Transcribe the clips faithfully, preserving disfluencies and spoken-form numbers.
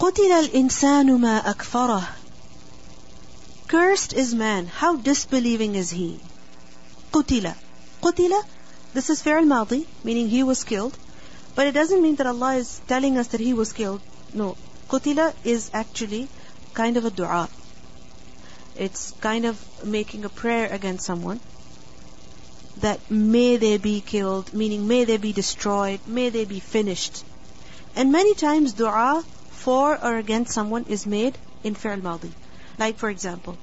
قتل الإنسان ما أكفره. Cursed is man, how disbelieving is he. قتل. قتل, this is fi'l madi, meaning he was killed. But it doesn't mean that Allah is telling us that he was killed. No. Qutila is actually kind of a dua. It's kind of making a prayer against someone that may they be killed, meaning may they be destroyed, may they be finished. And many times dua for or against someone is made in fi'l madi. Like for example,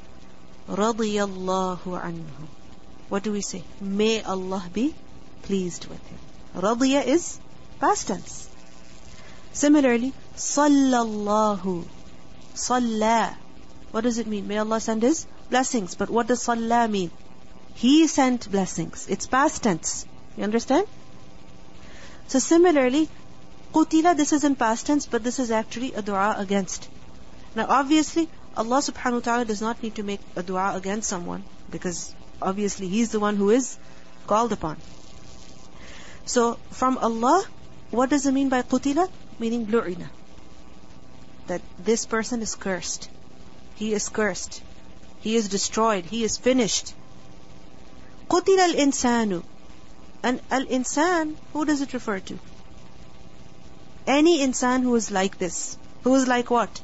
رضي الله عنه. What do we say? May Allah be pleased with him. رضي is past tense. Similarly, Sallallahu. Salla. What does it mean? May Allah send His blessings. But what does Salla mean? He sent blessings. It's past tense. You understand? So similarly, Qutila, this is in past tense, but this is actually a dua against. Now obviously, Allah subhanahu wa ta'ala does not need to make a dua against someone, because obviously He's the one who is called upon. So from Allah, what does it mean by Qutila? Meaning lu'ina, that this person is cursed, he is cursed, he is destroyed, he is finished. قُتِلَ الْإِنسَانُ. And al-insan, who does it refer to? Any insan who is like this. Who is like what?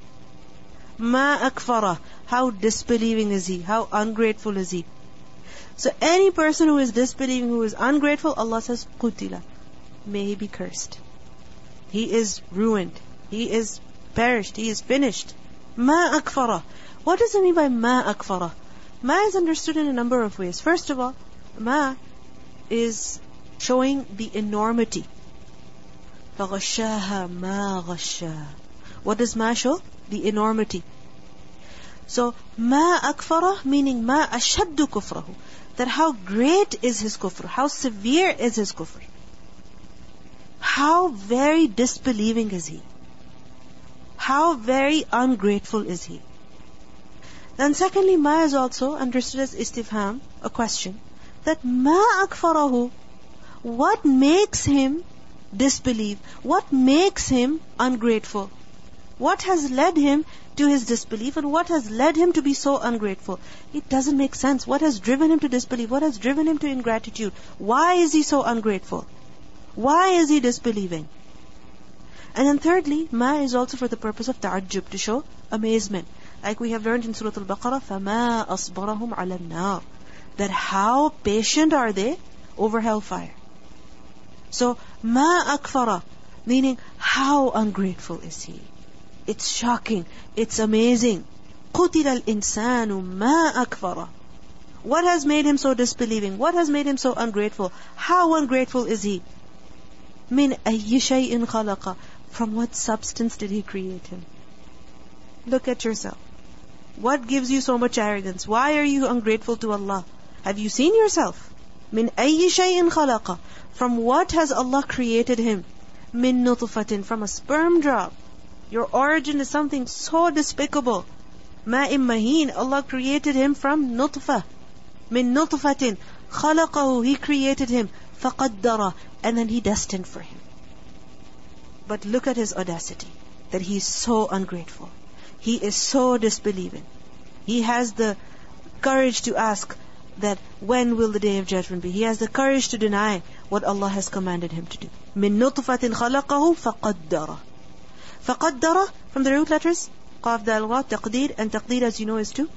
مَا أَكْفَرَ. How disbelieving is he? How ungrateful is he? So any person who is disbelieving, who is ungrateful, Allah says قُتِلَ, may he be cursed. He is ruined. He is perished. He is finished. Ma akfara. What does it mean by ma akfara? Ma is understood in a number of ways. First of all, ma is showing the enormity. فَغَشَّاهَا مَا غَشَّاهَا. What does ma show? The enormity. So, ma akfara, meaning ma ashaddu kufrahu. That how great is his kufr, how severe is his kufr. How very disbelieving is he? How very ungrateful is he? Then secondly, ma is also understood as istifham, a question. That ma akfarahu, what makes him disbelieve? What makes him ungrateful? What has led him to his disbelief, and what has led him to be so ungrateful? It doesn't make sense. What has driven him to disbelief? What has driven him to ingratitude? Why is he so ungrateful? Why is he disbelieving? And then thirdly, ma is also for the purpose of ta'ajjub, to show amazement. Like we have learned in Surah Al-Baqarah, فَمَا أَصْبَرَهُمْ عَلَى النَّارِ, that how patient are they over hellfire. So, ma akfara, meaning how ungrateful is he. It's shocking, it's amazing. قُتِلَ الْإِنسَانُ مَا أَكْفَرَ. What has made him so disbelieving? What has made him so ungrateful? How ungrateful is he? Min ayyi shay'in khalaqa. From what substance did He create him? Look at yourself. What gives you so much arrogance? Why are you ungrateful to Allah? Have you seen yourself? Min ayyi shay'in khalaqa. From what has Allah created him? Min nutfatin. From a sperm drop. Your origin is something so despicable. Ma'im maheen. Allah created him from nutfa. Min nutfatin khalaqahu. He created him. فَقَدَّرَ. And then He destined for him. But look at his audacity, that he is so ungrateful. He is so disbelieving. He has the courage to ask that when will the Day of Judgment be? He has the courage to deny what Allah has commanded him to do. مِن نُطْفَةٍ خَلَقَهُ فَقَدَّرَ. فَقَدَّرَ, from the root letters, قَافْ دَالْ غَا, تَقْدِير. And تَقْدِير, as you know, is to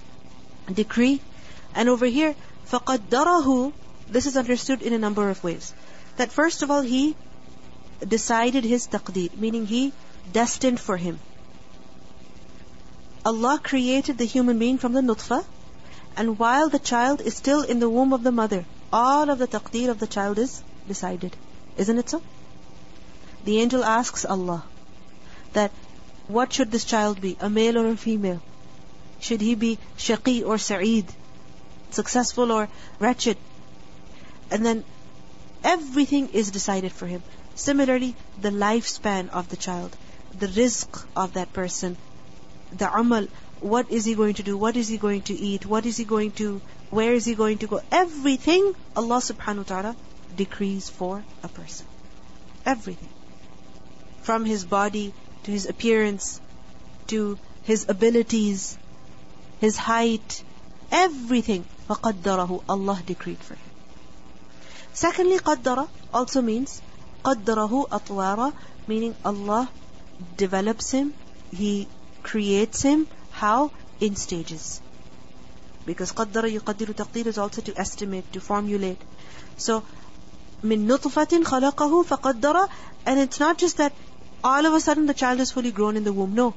decree. And over here, فَقَدَّرَهُ, this is understood in a number of ways. That first of all, He decided his taqdeer, meaning He destined for him. Allah created the human being from the nutfa, and while the child is still in the womb of the mother, all of the taqdeer of the child is decided. Isn't it so? The angel asks Allah that what should this child be, a male or a female? Should he be shaqi or sa'id, successful or wretched? And then everything is decided for him. Similarly, the lifespan of the child, the rizq of that person, the amal, what is he going to do, what is he going to eat, what is he going to, where is he going to go, everything Allah subhanahu wa ta'ala decrees for a person. Everything. From his body, to his appearance, to his abilities, his height, everything. فَقَدَّرَهُ, Allah decreed for him. Secondly, قَدَّرَ also means قَدَّرَهُ أَطْوَارَ, meaning Allah develops him, He creates him, how? In stages. Because قَدَّرَ يُقَدِّرُ تَقْدِير is also to estimate, to formulate. So, مِن نُطْفَةٍ خَلَقَهُ فَقَدَّرَ. And it's not just that all of a sudden the child is fully grown in the womb. No.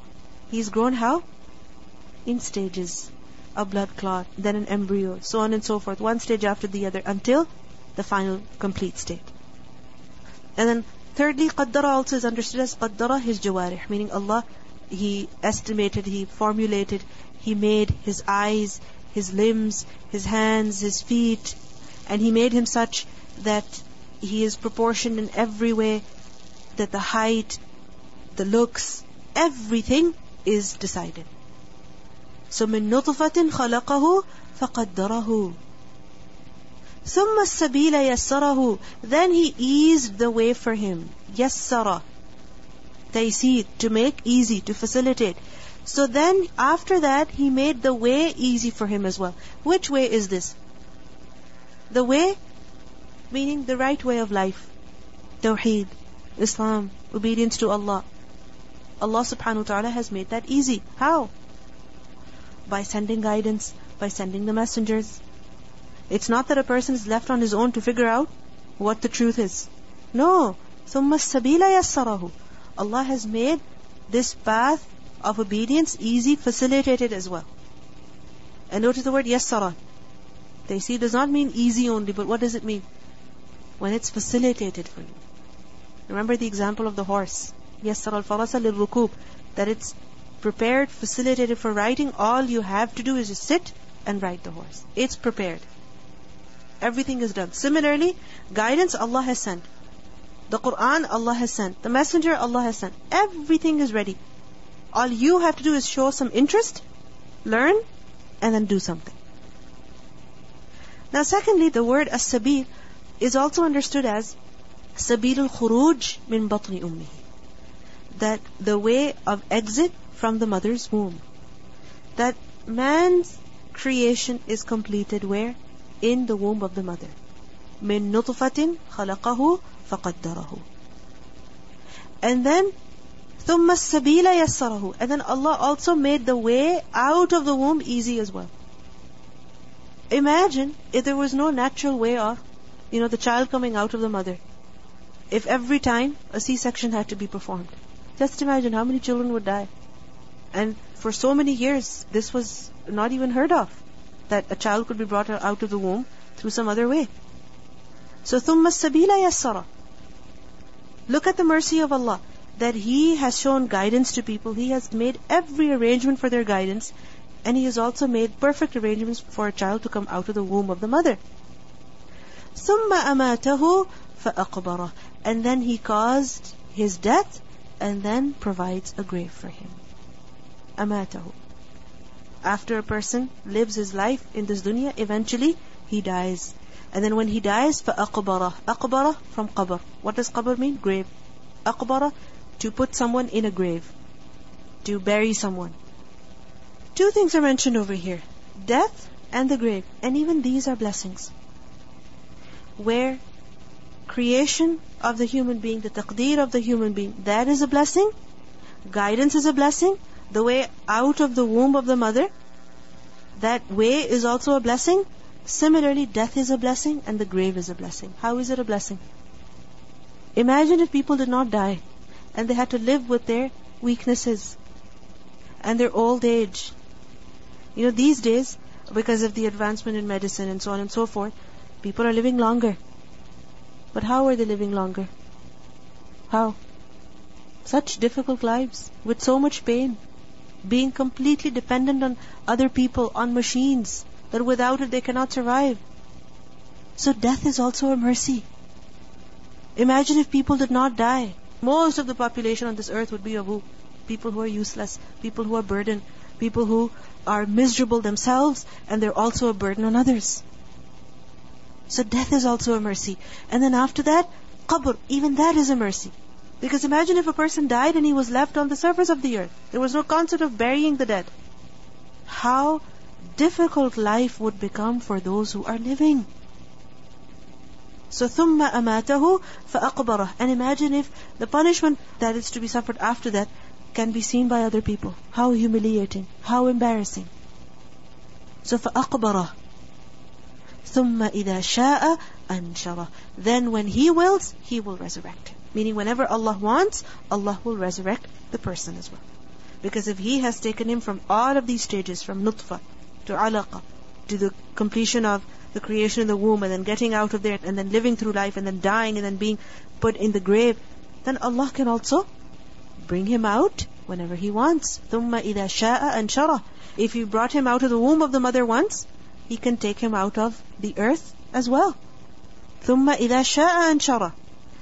He's grown how? In stages. A blood clot, then an embryo, so on and so forth, one stage after the other, until the final complete state. And then thirdly, qaddara also is understood as qaddara his jawarih, meaning Allah, He estimated, He formulated, He made his eyes, his limbs, his hands, his feet, and He made him such that he is proportioned in every way, that the height, the looks, everything is decided. So من نطفة خلقه فقدره ثم السبيل يسره. Then He eased the way for him. يسر, تيسير, to make easy, to facilitate. So then after that He made the way easy for him as well. Which way is this? The way meaning the right way of life, Tawheed, Islam, obedience to Allah. Allah subhanahu wa ta'ala has made that easy. How? By sending guidance, by sending the messengers. It's not that a person is left on his own to figure out what the truth is. No. ثُمَّ السَّبِيلَ يَسَّرَهُ. Allah has made this path of obedience easy, facilitated as well. And notice the word yassara. They see, it does not mean easy only, but what does it mean? When it's facilitated for you. Remember the example of the horse. يَسَّرَ الْفَرَسَ لِلْرُكُوبِ. That it's prepared, facilitated for riding. All you have to do is just sit and ride the horse. It's prepared. Everything is done. Similarly, guidance Allah has sent. The Quran Allah has sent. The messenger Allah has sent. Everything is ready. All you have to do is show some interest, learn, and then do something. Now secondly, the word as-sabil is also understood as sabil al-khuruj min batni ummihi. That the way of exit from the mother's womb. That man's creation is completed where? In the womb of the mother. مِن نُطْفَةٍ خَلَقَهُ فَقَدَّرَهُ. And then ثُمَّ السَّبِيلَ يَسَّرَهُ. And then Allah also made the way out of the womb easy as well. Imagine if there was no natural way of, you know, the child coming out of the mother. If every time a C-section had to be performed. Just imagine how many children would die. And for so many years, this was not even heard of, that a child could be brought out of the womb through some other way. So, ثُمَّ السَّبِيلَ يَسَّرَ. Look at the mercy of Allah, that He has shown guidance to people. He has made every arrangement for their guidance, and He has also made perfect arrangements for a child to come out of the womb of the mother. ثُمَّ أَمَاتَهُ فَأَقْبَرَهُ. And then He caused his death, and then provides a grave for him. Amatahu. After a person lives his life in this dunya, eventually he dies. And then when he dies, فَأَقْبَرَهُ. أَقْبَرَهُ from qabr. What does qabr mean? Grave. أَقْبَرَهُ, to put someone in a grave, to bury someone. Two things are mentioned over here. Death and the grave. And even these are blessings. Where creation of the human being, the taqdeer of the human being, that is a blessing. Guidance is a blessing. The way out of the womb of the mother, that way is also a blessing. Similarly, death is a blessing and the grave is a blessing. How is it a blessing? Imagine if people did not die and they had to live with their weaknesses and their old age. You know, these days, because of the advancement in medicine and so on and so forth, people are living longer. But how are they living longer? How? Such difficult lives, with so much pain, being completely dependent on other people, on machines, that without it they cannot survive. So death is also a mercy. Imagine if people did not die. Most of the population on this earth would be of who? People who are useless, people who are burdened, people who are miserable themselves, and they're also a burden on others. So death is also a mercy. And then after that, qabr, even that is a mercy. Because imagine if a person died and he was left on the surface of the earth. There was no concept of burying the dead. How difficult life would become for those who are living. So, ثُمَّ أَمَاتَهُ فَأَقْبَرَهُ. And imagine if the punishment that is to be suffered after that can be seen by other people. How humiliating, how embarrassing. So, فَأَقْبَرَهُ ثُمَّ إِذَا شَاءَ أَنْشَرَهُ. Then when He wills, He will resurrect. Meaning whenever Allah wants, Allah will resurrect the person as well. Because if He has taken him from all of these stages, from nutfa to alaqa, to the completion of the creation in the womb, and then getting out of there, and then living through life, and then dying, and then being put in the grave, then Allah can also bring him out whenever He wants. ثُمَّ إِذَا شَاءَ أَنْشَرَهُ. If He brought him out of the womb of the mother once, He can take him out of the earth as well. ثُمَّ إِذَا شَاءَ أَنْشَرَهُ.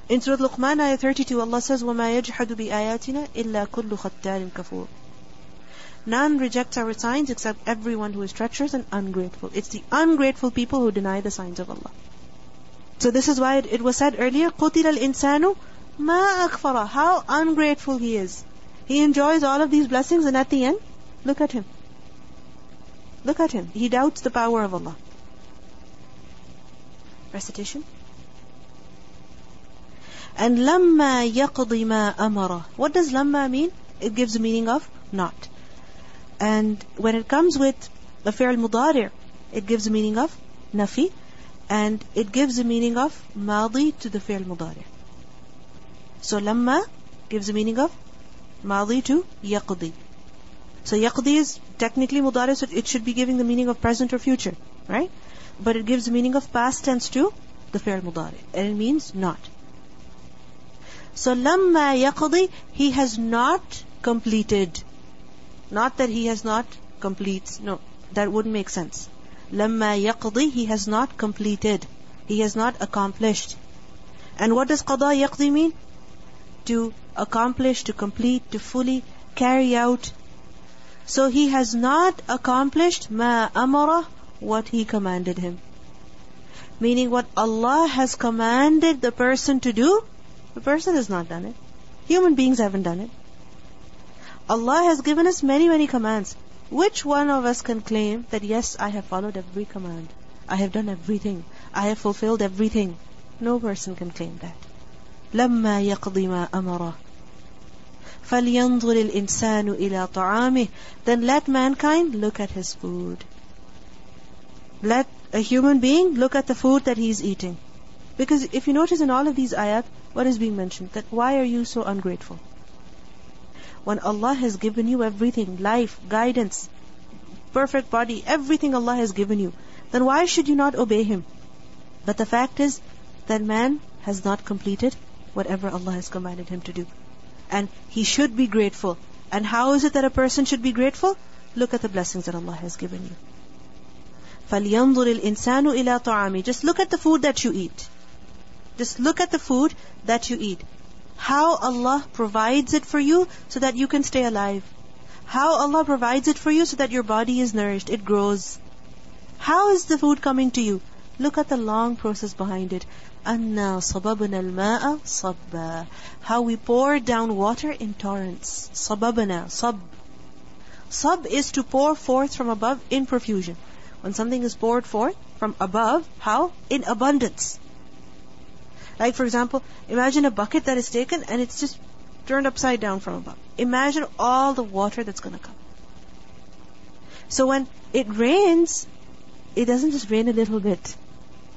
In Surah Luqman, Ayah thirty-two, Allah says, وَمَا يَجْحَدُ بِآيَاتِنَا إِلَّا كُلُّ خَتَّارٍ كَفُورٍ. None rejects our signs except everyone who is treacherous and ungrateful. It's the ungrateful people who deny the signs of Allah. So this is why it, it was said earlier, قُتِلَ الْإِنسَانُ مَا أَكْفَرَ. How ungrateful he is. He enjoys all of these blessings, and at the end, look at him. Look at him. He doubts the power of Allah. Recitation. And لَمَّا يَقْضِ مَا أَمَرَ. What does لَمَّا mean? It gives the meaning of not. And when it comes with the fi'l mudari', it gives the meaning of nafi, and it gives the meaning of madi to the fi'l mudari'. So lamma gives the meaning of madi to yaqdi. So yaqdi is technically mudari', so it should be giving the meaning of present or future, right? But it gives the meaning of past tense to the fi'l mudari', and it means not. So lamma yaqdi, he has not completed. Not that he has not completes. No, that wouldn't make sense. لَمَّا يَقْضِي, he has not completed. He has not accomplished. And what does قَضَاء يَقْضِي mean? To accomplish, to complete, to fully carry out. So he has not accomplished مَا أَمَرَ, what He commanded him. Meaning what Allah has commanded the person to do, the person has not done it. Human beings haven't done it. Allah has given us many, many commands. Which one of us can claim that, yes, I have followed every command, I have done everything, I have fulfilled everything? No person can claim that. لَمَّا يَقْضِ مَا أَمَرَهُ فَلْيَنْظُرِ الْإِنسَانُ إِلَىٰ طَعَامِهِ. Then let mankind look at his food. Let a human being look at the food that he is eating. Because if you notice in all of these ayat, what is being mentioned? That why are you so ungrateful? When Allah has given you everything, life, guidance, perfect body, everything Allah has given you, then why should you not obey Him? But the fact is that man has not completed whatever Allah has commanded him to do. And he should be grateful. And how is it that a person should be grateful? Look at the blessings that Allah has given you. فَلْيَنْظُرِ الْإِنسَانُ إِلَىٰ طَعَامِهِ. Just look at the food that you eat. Just look at the food that you eat. How Allah provides it for you so that you can stay alive. How Allah provides it for you so that your body is nourished, it grows. How is the food coming to you? Look at the long process behind it. أَنَّا صَبَبْنَا الْمَاءَ صَبًّا. How we pour down water in torrents. صَبَبْنَا, صَب. Sab is to pour forth from above in profusion. When something is poured forth from above, how? In abundance. Like for example, imagine a bucket that is taken and it's just turned upside down from above. Imagine all the water that's going to come. So when it rains, it doesn't just rain a little bit.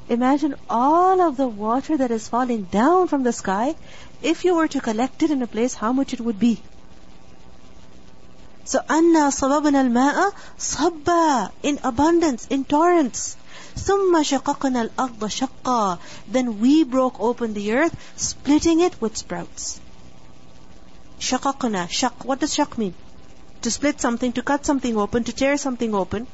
Imagine all of the water that is falling down from the sky. If you were to collect it in a place, how much it would be. So أَنَّا صَبَبْنَا الْمَاءَ صَبًّا, in abundance, in torrents. ثُمَّ شَقَقْنَا الْأَرْضَ شَقًّا. Then we broke open the earth, splitting it with sprouts. شَقَقْنَا, shak. What does shak mean? To split something, to cut something open, to tear something open.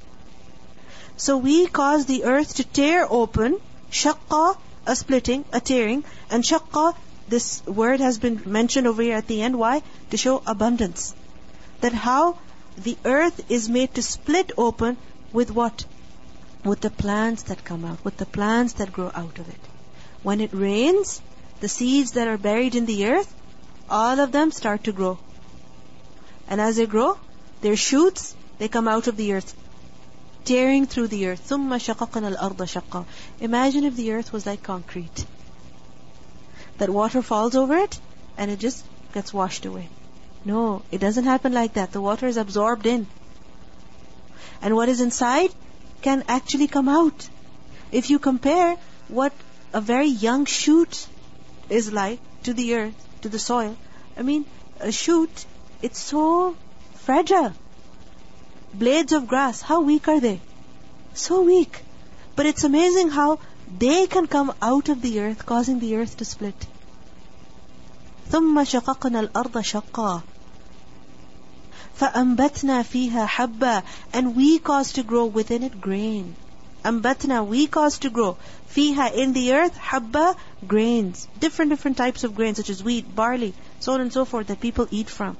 So we caused the earth to tear open. شَقَّا, a splitting, a tearing. And شَقَّا, this word has been mentioned over here at the end. Why? To show abundance. That how the earth is made to split open with what? With the plants that come out, with the plants that grow out of it. When it rains, the seeds that are buried in the earth, all of them start to grow. And as they grow, their shoots, they come out of the earth, tearing through the earth. ثُمَّ شَقَقْنَا الْأَرْضَ شَقًّا. Imagine if the earth was like concrete, that water falls over it and it just gets washed away. No, it doesn't happen like that. The water is absorbed in. And what is inside can actually come out. If you compare what a very young shoot is like to the earth, to the soil, I mean, a shoot, it's so fragile. Blades of grass, how weak are they? So weak. But it's amazing how they can come out of the earth, causing the earth to split. ثُمَّ شَقَقْنَا الْأَرْضَ شَقًّا فَأَنْبَتْنَا فِيهَا حَبًّا. And we caused to grow within it grain. أَنْبَتْنَا, we caused to grow, فِيهَا, in the earth, حَبًّا, grains. Different, different types of grains, such as wheat, barley, so on and so forth, that people eat from.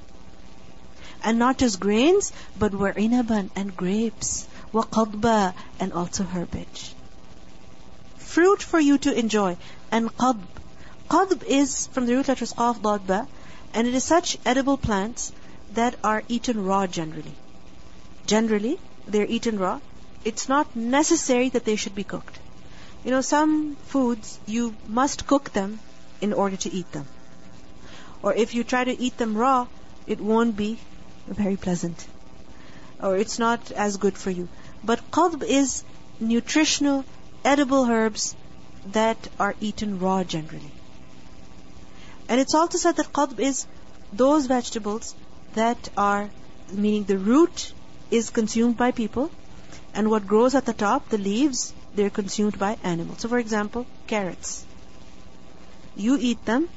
And not just grains, but وَعِنَبًا, and grapes, وَقَضْبًا, and also herbage. Fruit for you to enjoy. And قَضْب. Qadb is from the root letters Qaf, Dad, Ba, and it is such edible plants that are eaten raw generally. Generally, they're eaten raw. It's not necessary that they should be cooked. You know, some foods, you must cook them in order to eat them. Or if you try to eat them raw, it won't be very pleasant. Or it's not as good for you. But Qadb is nutritional, edible herbs that are eaten raw generally. And it's also said that qadb is those vegetables that are, meaning the root is consumed by people, and what grows at the top, the leaves, they're consumed by animals. So for example, carrots. You eat them,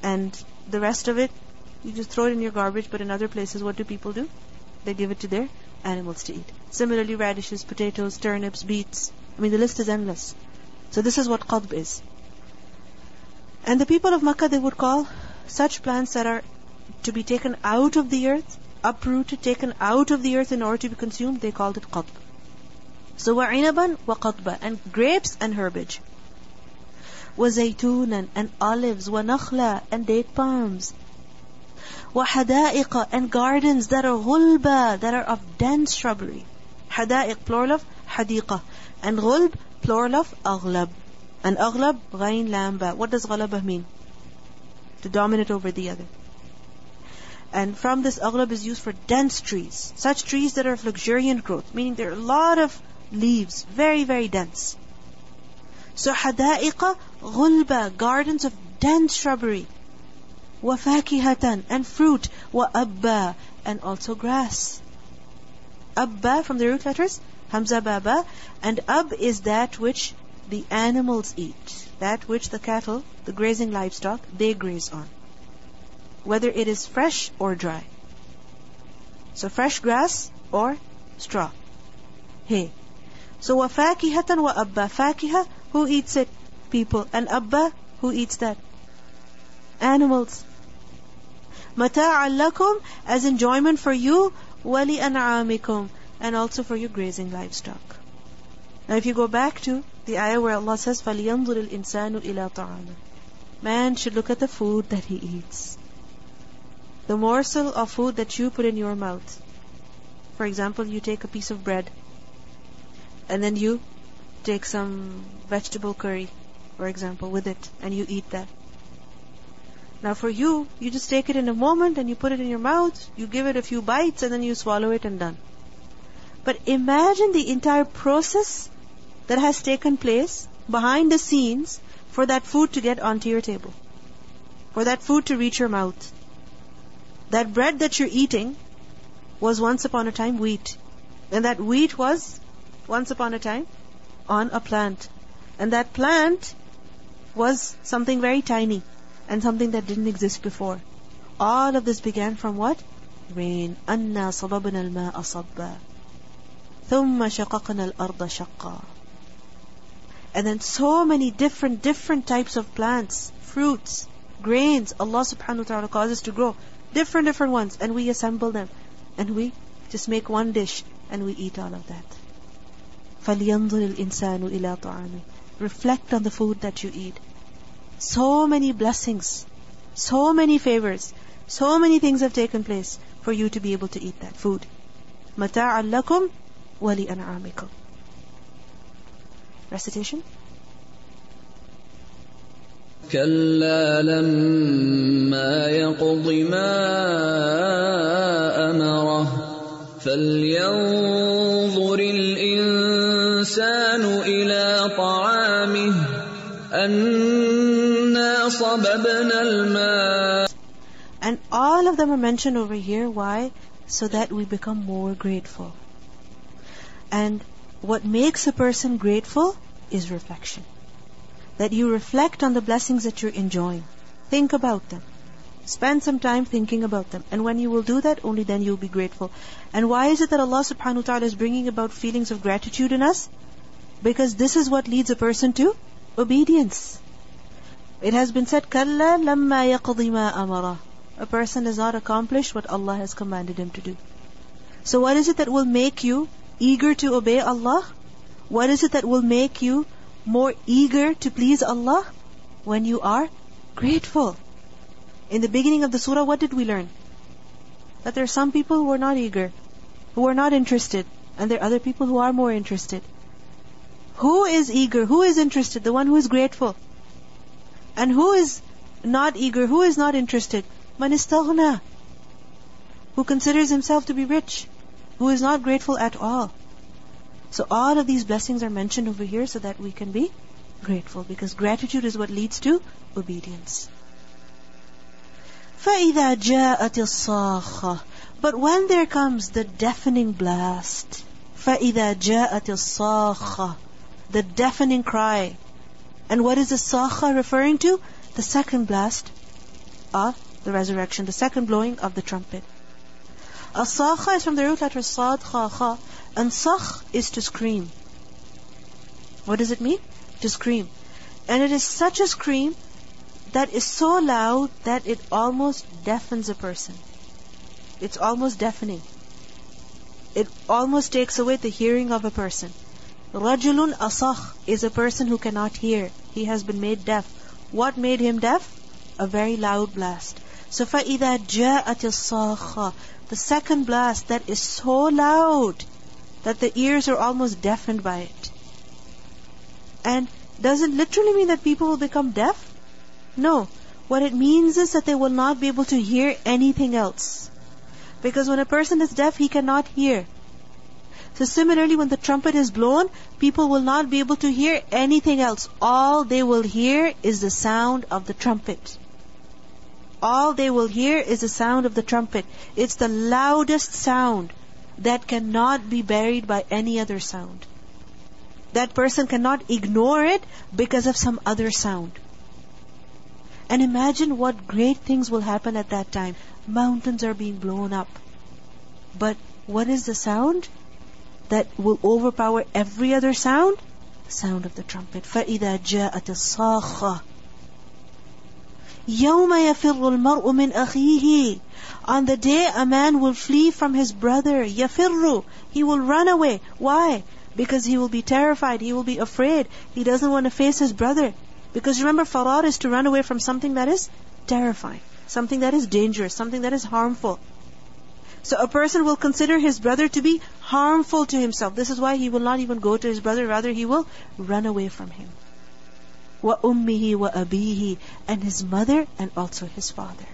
and the rest of it, you just throw it in your garbage, but in other places, what do people do? They give it to their animals to eat. Similarly, radishes, potatoes, turnips, beets. I mean, the list is endless. So this is what qadb is. And the people of Makkah, they would call such plants that are to be taken out of the earth, uprooted, taken out of the earth in order to be consumed, they called it qadb. So وَعِنَبًا وَقَضْبًا, and grapes and herbage. وَزَيْتُونًا, and olives. وَنَخْلًا, and date palms. وَحَدَائِقَ, and gardens that are غُلْبًا, that are of dense shrubbery. حَدَائِق, plural of حَدِيقَة, and غُلْب, plural of aghlab. And aghlab, ghayn lamba. What does ghalaba mean? To dominate over the other. And from this, aghlab is used for dense trees, such trees that are of luxuriant growth, meaning there are a lot of leaves, very, very dense. So hadaiqa, ghulba, gardens of dense shrubbery. Wa fakihatan, and fruit. Wa abba, and also grass. Abba, from the root letters, hamza, baba, and ab is that which the animals eat, that which the cattle, the grazing livestock, they graze on, whether it is fresh or dry. So fresh grass or straw, hay. So وَفَاكِهَةً وَأَبَّا. Fakiha, who eats it? People. And abba, who eats that? Animals. مَتَاعًا لَكُمْ, as enjoyment for you, وَلِأَنْعَامِكُمْ, and also for your grazing livestock. Now if you go back to the ayah where Allah says, فَلْيَنْظُرِ الْإِنسَانُ إِلَىٰ طَعَامِهِ, man should look at the food that he eats. The morsel of food that you put in your mouth. For example, you take a piece of bread, and then you take some vegetable curry, for example, with it, and you eat that. Now for you, you just take it in a moment, and you put it in your mouth, you give it a few bites, and then you swallow it and done. But imagine the entire process that has taken place behind the scenes for that food to get onto your table, for that food to reach your mouth. That bread that you're eating was once upon a time wheat, and that wheat was once upon a time on a plant, and that plant was something very tiny and something that didn't exist before. All of this began from what? Rain. أَنَّا صَبَبْنَا الْمَاءَ صَبًّا ثُمَّ شَقَقْنَا الْأَرْضَ شَقًّا. And then so many different, different types of plants, fruits, grains, Allah subhanahu wa ta'ala causes to grow. Different, different ones. And we assemble them. And we just make one dish. And we eat all of that. فَلْيَنْظُرِ الْإِنسَانُ إِلَىٰ طَعَامِهِ. Reflect on the food that you eat. So many blessings So many favors, so many things have taken place for you to be able to eat that food. مَتَاعًا لَكُمْ وَلِأَنْعَامِكُمْ. Recitation. كلا لما يقض ما أمره فلينظر الإنسان إلى طعامه أنا صببنا الماء. And all of them are mentioned over here. Why? So that we become more grateful. And what makes a person grateful is reflection. That you reflect on the blessings that you're enjoying. Think about them. Spend some time thinking about them. And when you will do that, only then you'll be grateful. And why is it that Allah subhanahu wa ta'ala is bringing about feelings of gratitude in us? Because this is what leads a person to obedience. It has been said, كَلَّا لَمَّا يَقْضِ مَا أَمَرَهُ. A person does not accomplish what Allah has commanded him to do. So what is it that will make you eager to obey Allah? What is it that will make you more eager to please Allah? When you are grateful. In the beginning of the surah, what did we learn? That there are some people who are not eager, who are not interested, and there are other people who are more interested. Who is eager? Who is interested? The one who is grateful. And who is not eager? Who is not interested? Man istaghna, who considers himself to be rich, who is not grateful at all. So all of these blessings are mentioned over here so that we can be grateful, because gratitude is what leads to obedience. فَإِذَا جَاءَتِ الصَّاخَّةِ. But when there comes the deafening blast, فَإِذَا جَاءَتِ الصَّاخَّةِ, the deafening cry. And what is the صَاخَّة referring to? The second blast of the resurrection, the second blowing of the trumpet. الصَّاخَّة is from the root letter صَاد خَا خَا. And sakh is to scream. What does it mean? To scream. And it is such a scream that is so loud that it almost deafens a person. It's almost deafening. It almost takes away the hearing of a person. Rajulun asakh is a person who cannot hear. He has been made deaf. What made him deaf? A very loud blast. So فَإِذَا جَاءَتِ الصَّاخَّةِ, the second blast that is so loud that the ears are almost deafened by it. And does it literally mean that people will become deaf? No. What it means is that they will not be able to hear anything else. Because when a person is deaf, he cannot hear. So similarly, when the trumpet is blown, people will not be able to hear anything else. All they will hear is the sound of the trumpet. All they will hear is the sound of the trumpet. It's the loudest sound that cannot be buried by any other sound. That person cannot ignore it because of some other sound. And imagine what great things will happen at that time. Mountains are being blown up. But what is the sound that will overpower every other sound? The sound of the trumpet. فَإِذَا جَاءَتِ الصَّاخَّةِ يَوْمَ يَفِرُّ الْمَرْءُ مِنْ أَخِيهِ. On the day a man will flee from his brother. يَفِرُّ, he will run away. Why? Because he will be terrified, he will be afraid. He doesn't want to face his brother. Because remember, farar is to run away from something that is terrifying, something that is dangerous, something that is harmful. So a person will consider his brother to be harmful to himself. This is why he will not even go to his brother, rather he will run away from him. وَأُمِّهِ وَأَبِيهِ, and his mother and also his father.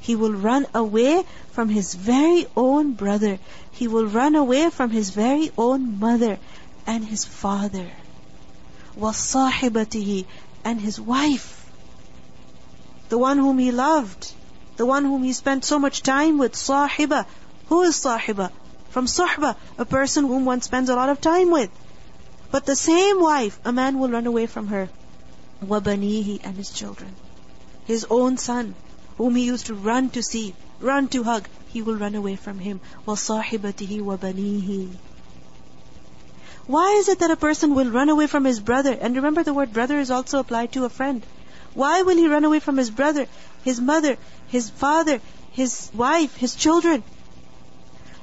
He will run away from his very own brother. He will run away from his very own mother and his father. وَصَاحِبَتِهِ, and his wife. The one whom he loved, the one whom he spent so much time with. صَاحِبَةِ. Who is صَاحِبَةِ? From صُحْبَةِ, a person whom one spends a lot of time with. But the same wife, a man will run away from her. وَبَنِيهِ, and his children. His own son, whom he used to run to see, run to hug, he will run away from him. وَصَاحِبَتِهِ وَبَنِيهِ. Why is it that a person will run away from his brother? And remember, the word brother is also applied to a friend. Why will he run away from his brother, his mother, his father, his wife, his children?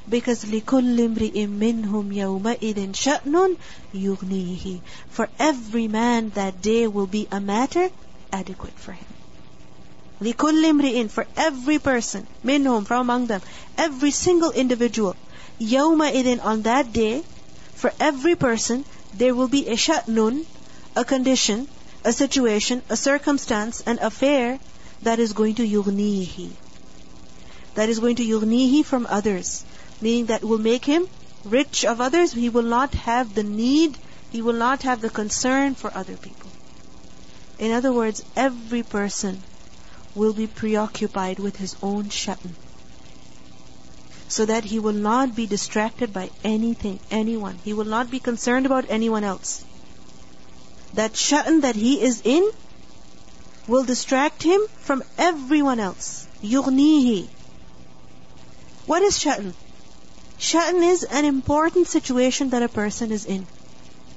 Because لِكُلِّ امْرِئٍ مِّنْهُمْ يَوْمَئِذٍ شَأْنٌ يُغْنِيهِ. For every man that day will be a matter adequate for him. لِكُلِّ امْرِئٍ, for every person, مِنْهُمْ, from among them, every single individual, يَوْمَئِذٍ, on that day, for every person, there will be a شَأْنٌ, a condition, a situation, a circumstance, an affair, that is going to يُغْنِيهِ, that is going to يُغْنِيهِ from others, meaning that will make him rich of others, he will not have the need, he will not have the concern for other people. In other words, every person will be preoccupied with his own sha'an, so that he will not be distracted by anything, anyone. He will not be concerned about anyone else. That sha'an that he is in will distract him from everyone else. يُغْنِيهِ. What is sha'an? Sha'an is an important situation that a person is in.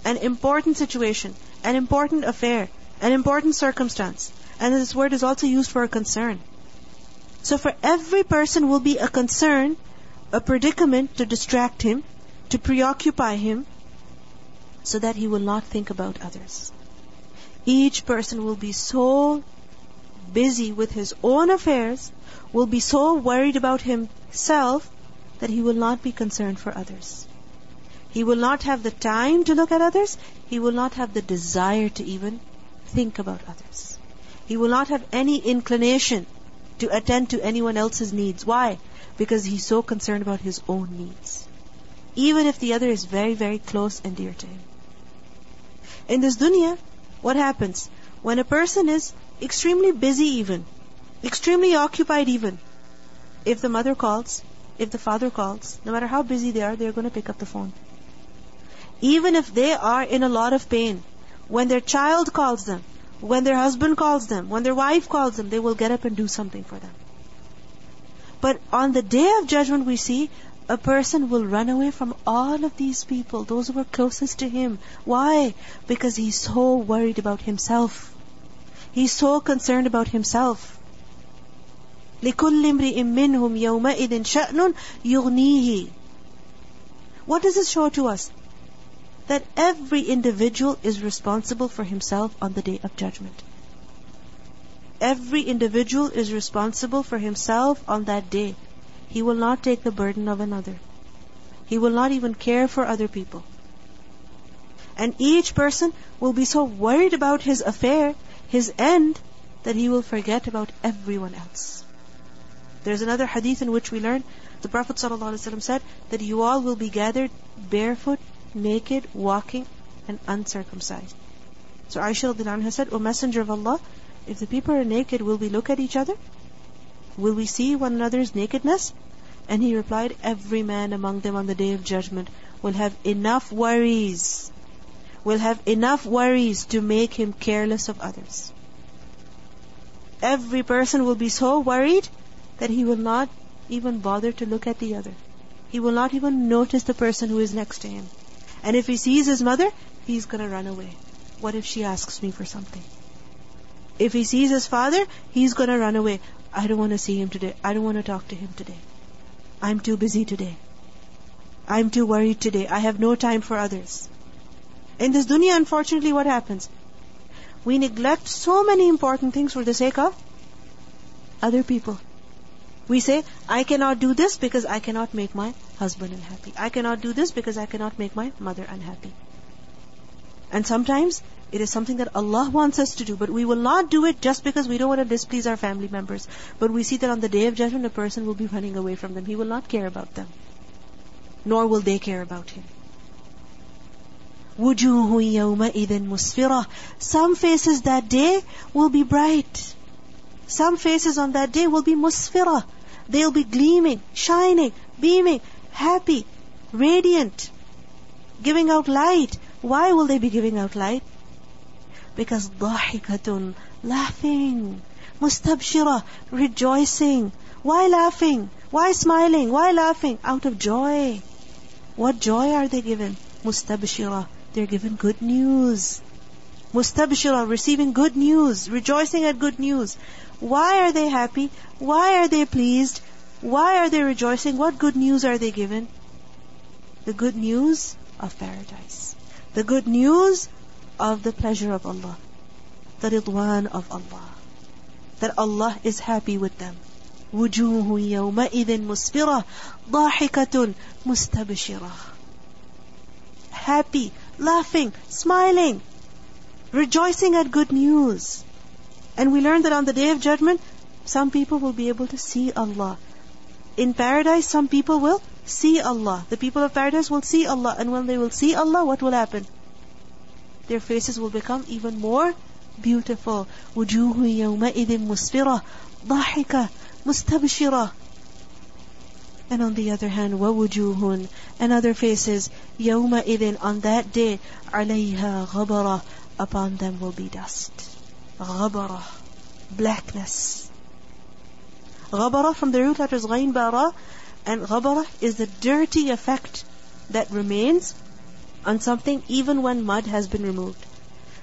An important situation, an important affair, an important circumstance. And this word is also used for a concern. So for every person will be a concern, a predicament to distract him, to preoccupy him, so that he will not think about others. Each person will be so busy with his own affairs, will be so worried about himself, that he will not be concerned for others. He will not have the time to look at others. He will not have the desire to even think about others. He will not have any inclination to attend to anyone else's needs. Why? Because he's so concerned about his own needs, even if the other is very, very close and dear to him. In this dunya, what happens? When a person is extremely busy even, extremely occupied even, if the mother calls, if the father calls, no matter how busy they are, they're going to pick up the phone. Even if they are in a lot of pain, when their child calls them, when their husband calls them, when their wife calls them, they will get up and do something for them. But on the day of judgment we see, a person will run away from all of these people, those who were closest to him. Why? Because he's so worried about himself. He's so concerned about himself. لِكُلِّ امْرِئٍ مِّنْهُمْ يَوْمَئِذٍ شَأْنٌ يُغْنِيهِ. What does this show to us? That every individual is responsible for himself on the day of judgment. Every individual is responsible for himself on that day. He will not take the burden of another. He will not even care for other people. And each person will be so worried about his affair, his end, that he will forget about everyone else. There's another hadith in which we learn, the Prophet ﷺ said, that you all will be gathered barefoot, naked, walking, and uncircumcised. So Aisha radhiyallahu anha said, O Messenger of Allah, if the people are naked, will we look at each other? Will we see one another's nakedness? And he replied, every man among them on the day of judgment will have enough worries, will have enough worries to make him careless of others. Every person will be so worried that he will not even bother to look at the other. He will not even notice the person who is next to him. And if he sees his mother, he's going to run away. What if she asks me for something? If he sees his father, he's going to run away. I don't want to see him today. I don't want to talk to him today. I'm too busy today. I'm too worried today. I have no time for others. In this dunya, unfortunately, what happens? We neglect so many important things for the sake of other people. We say, I cannot do this because I cannot make my husband unhappy. I cannot do this because I cannot make my mother unhappy. And sometimes it is something that Allah wants us to do, but we will not do it just because we don't want to displease our family members. But we see that on the day of judgment, a person will be running away from them. He will not care about them, nor will they care about him. وُجُوهٌ يَوْمَئِذٍ مُسْفِرَةٌ. Some faces that day will be bright. Some faces on that day will be musfirah. They'll be gleaming, shining, beaming, happy, radiant, giving out light. Why will they be giving out light? Because ضَاحِكَةٌ, laughing, mustabshirah, rejoicing. Why laughing? Why smiling? Why laughing? Out of joy. What joy are they given? Mustabshirah, they're given good news. Mustabshirah, receiving good news, rejoicing at good news. Why are they happy? Why are they pleased? Why are they rejoicing? What good news are they given? The good news of paradise. The good news of the pleasure of Allah. The ridwan of Allah. that Allah is happy with them. وُجُوهٌ يَوْمَئِذٍ مُسْفِرَةٌ ضَاحِكَةٌ مُسْتَبْشِرَةٌ. Happy, laughing, smiling, rejoicing at good news. And we learned that on the Day of Judgment, some people will be able to see Allah. In paradise, some people will see Allah. The people of paradise will see Allah. And when they will see Allah, what will happen? Their faces will become even more beautiful. وُجُوهٌ يَوْمَئِذٍ مُسْفِرَةٌ ضَاحِكَةٌ مُسْتَبْشِرَةٌ. And on the other hand, وَوُجُوهٌ, and other faces, يَوْمَئِذٍ, on that day, عَلَيْهَا غَبَرَةٌ, upon them will be dust. غَبَرَةٌ, blackness. غَبَرَةٌ from the root letters غَيْن بَارَةٌ, and غَبَرَةٌ is the dirty effect that remains on something even when mud has been removed.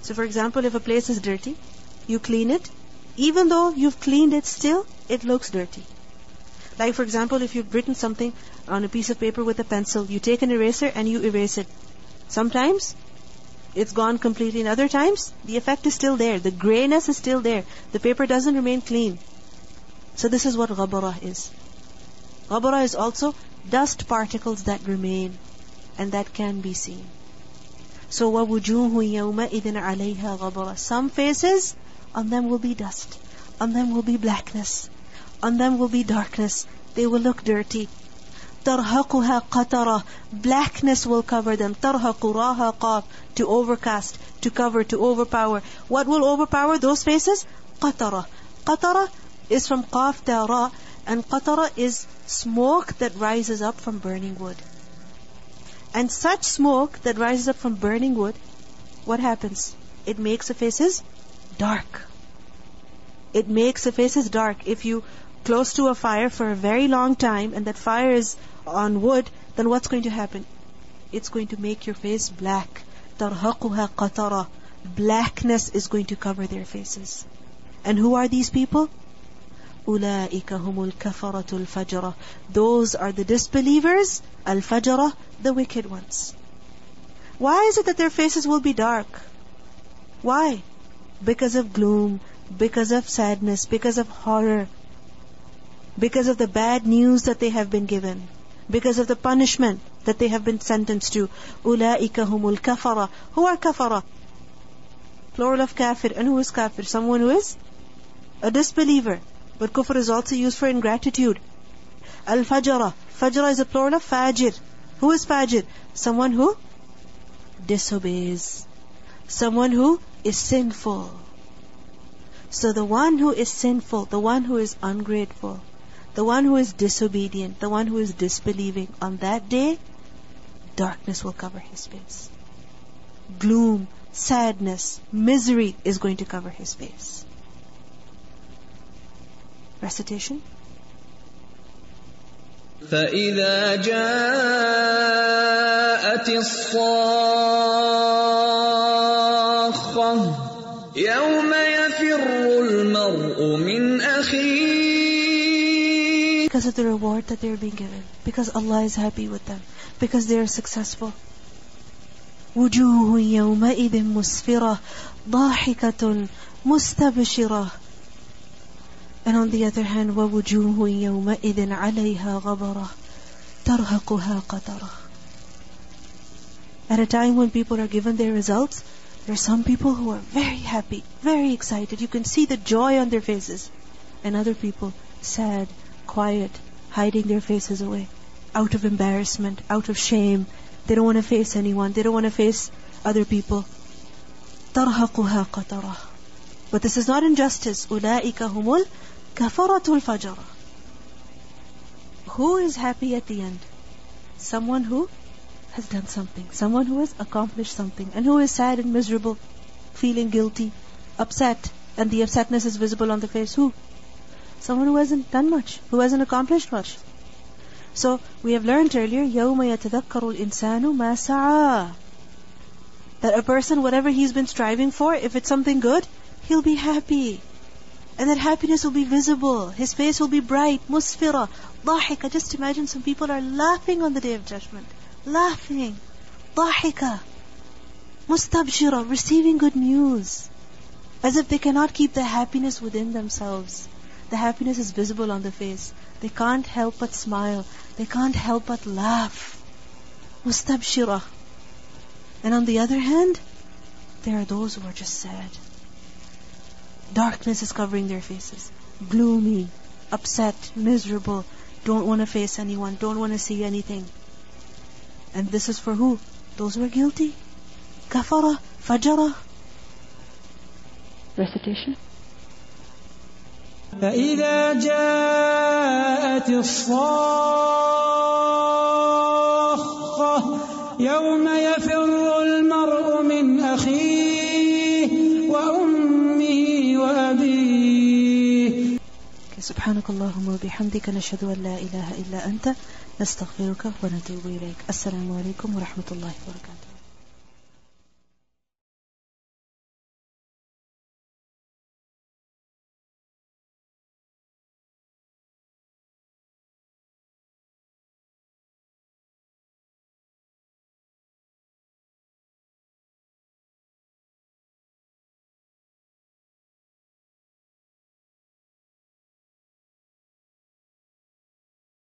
So for example, if a place is dirty, you clean it, even though you've cleaned it, still it looks dirty. Like for example, if you've written something on a piece of paper with a pencil, you take an eraser and you erase it. Sometimes it's gone completely, and other times the effect is still there, the grayness is still there, the paper doesn't remain clean. So this is what ghabara is. Ghabara is also dust particles that remain and that can be seen. So وَوُجُوهٌ يَوْمَئِذٍ عَلَيْهَا غَبَرَةٌ, some faces, on them will be dust, on them will be blackness, on them will be darkness, they will look dirty. تَرْهَقُهَا قَتَرَةٌ, blackness will cover them. تَرْهَقُ رَاهَا قَافٌ, to overcast, to cover, to overpower. What will overpower those faces? قَتَرَةٌ. قَتَرَةٌ is from قَاف تا را, and قَتَرَةٌ is smoke that rises up from burning wood. And such smoke that rises up from burning wood, what happens? It makes the faces dark. It makes the faces dark. If you close to a fire for a very long time and that fire is on wood, then what's going to happen? It's going to make your face black. تَرْهَقُهَا قَتَرَةٌ, blackness is going to cover their faces. And who are these people? أُولَٰئِكَ هُمُ الْكَفَرَةُ الْفَجَرَةُ, those are the disbelievers, al-fajara, the wicked ones. Why is it that their faces will be dark? Why? Because of gloom, because of sadness, because of horror, because of the bad news that they have been given, because of the punishment that they have been sentenced to. أُولَٰئِكَ هُمُ الْكَفَرَةُ. Who are kafara? Plural of kafir. And who is kafir? Someone who is a disbeliever. But kufr is also used for ingratitude. Al-fajara. Fajra is a plural of fajir. Who is fajir? Someone who disobeys. Someone who is sinful. So the one who is sinful, the one who is ungrateful, the one who is disobedient, the one who is disbelieving, on that day, darkness will cover his face. Gloom, sadness, misery is going to cover his face. Recitation. فَإِذَا جَاءَتِ الصَّاخَّةُ يَوْمَ يَفِرُّ الْمَرْءُ مِنْ أَخِيهِ. Because of the reward that they are being given, because Allah is happy with them, because they are successful. وُجُوهٌ يَوْمَئِذٍ مُسْفِرَةٌ ضَاحِكَةٌ مُسْتَبْشِرَةٌ. And on the other hand, وَوُجُوهٌ يَوْمَئِذٍ عَلَيْهَا غَبَرَةٌ تَرْهَقُهَا قَتَرَةٌ. At a time when people are given their results, there are some people who are very happy, very excited. You can see the joy on their faces. And other people, sad, quiet, hiding their faces away, out of embarrassment, out of shame. They don't want to face anyone. They don't want to face other people. تَرْهَقُهَا قَتَرَةٌ. But this is not injustice. أُولَٰئِكَ هُمُ كَفَرَةُ الْفَجَرَةُ. Who is happy at the end? Someone who has done something, someone who has accomplished something, and who is sad and miserable, feeling guilty, upset, and the upsetness is visible on the face. Who? Someone who hasn't done much, who hasn't accomplished much. So we have learned earlier, يَوْمَ يَتَذَكَّرُ الْإِنسَانُ مَا سَعَى, that a person, whatever he's been striving for, if it's something good, he'll be happy. And that happiness will be visible. His face will be bright. Musfira, ضاحكة. Just imagine, some people are laughing on the Day of Judgment. Laughing. ضاحكة. Mustabshira, receiving good news. as if they cannot keep their happiness within themselves. The happiness is visible on the face. They can't help but smile. They can't help but laugh. Mustabshirah. And on the other hand, there are those who are just sad. Darkness is covering their faces. Gloomy, upset, miserable. Don't want to face anyone. Don't want to see anything. And this is for who? Those who are guilty. Kafara, fajara. Recitation. فإذا جاءت الصاخة يوم يفر المرء من أخيه وأمه وأبيه. سبحانك اللهم وبحمدك نشهد أن لا إله إلا أنت نستغفرك ونتوب إليك. السلام عليكم ورحمة الله وبركاته.